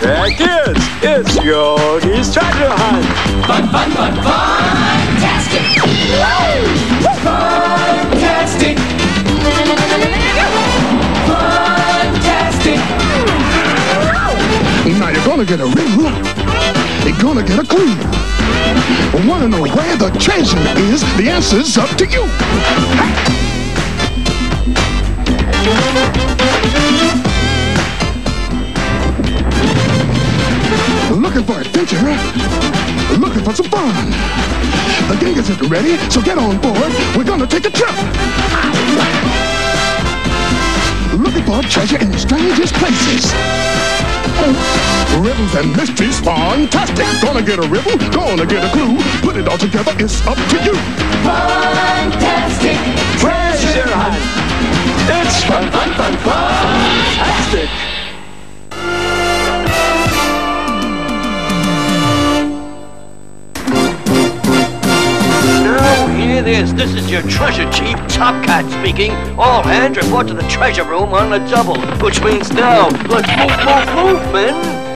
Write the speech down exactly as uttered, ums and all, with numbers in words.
Hey kids, it's Yogi's Treasure Hunt! Fun, fun, fun, fun-tastic! Fun-tastic! Fun-tastic! Now you're gonna get a riddle, you're gonna get a clue. Wanna know where the treasure is? The answer's up to you! Hey. Looking for adventure, looking for some fun. The gang is ready, so get on board. We're gonna take a trip. Looking for treasure in the strangest places. Riddles and mysteries, fantastic. Gonna get a riddle, gonna get a clue. Put it all together, it's up to you. Fantastic treasure hunt. It's fun, fun, fun, fantastic! Now, hear this. This is your treasure chief, Top Cat, speaking. All hands report to the treasure room on the double, which means now, let's move, move, move, men!